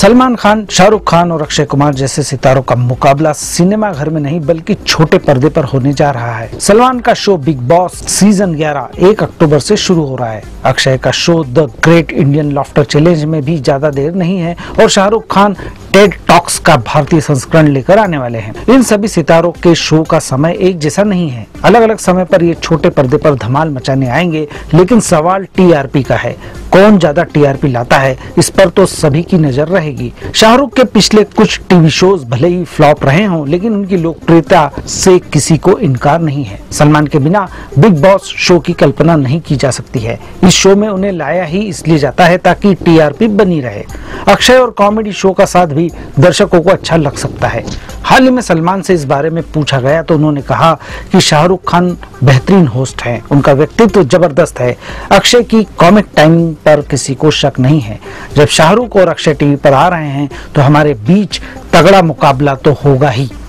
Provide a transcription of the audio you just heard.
सलमान खान, शाहरुख खान और अक्षय कुमार जैसे सितारों का मुकाबला सिनेमा घर में नहीं बल्कि छोटे पर्दे पर होने जा रहा है। सलमान का शो बिग बॉस सीजन 11 1 अक्टूबर से शुरू हो रहा है। अक्षय का show the great Indian laughter challenge में भी ज्यादा देर नहीं है और शाहरुख खान टेड टॉक्स का भारतीय संस्करण लेकर आने वाले हैं। इन सभी सितारों के शो का समय एक जैसा नहीं है, अलग अलग समय पर ये छोटे पर्दे पर धमाल मचाने आएंगे। लेकिन सवाल टीआरपी का है, कौन ज्यादा टीआरपी लाता है, इस पर तो सभी की नजर रहेगी। शाहरुख के पिछले कुछ टीवी शोज भले ही फ्लॉप रहे हों, लेकिन उनकी लोकप्रियता से किसी को इनकार नहीं है। सलमान के बिना बिग बॉस शो की कल्पना नहीं की जा सकती है। इस शो में उन्हें लाया ही इसलिए जाता है ताकि टीआरपी बनी रहे। अक्षय और कॉमेडी शो का साथ भी दर्शकों को अच्छा लग सकता है। हाल ही में सलमान से इस बारे में पूछा गया तो उन्होंने कहा कि शाहरुख खान बेहतरीन होस्ट हैं, उनका व्यक्तित्व जबरदस्त है। अक्षय की कॉमिक टाइमिंग पर किसी को शक नहीं है। जब शाहरुख और अक्षय टीवी पर आ रहे हैं तो हमारे बीच तगड़ा मुकाबला तो होगा ही।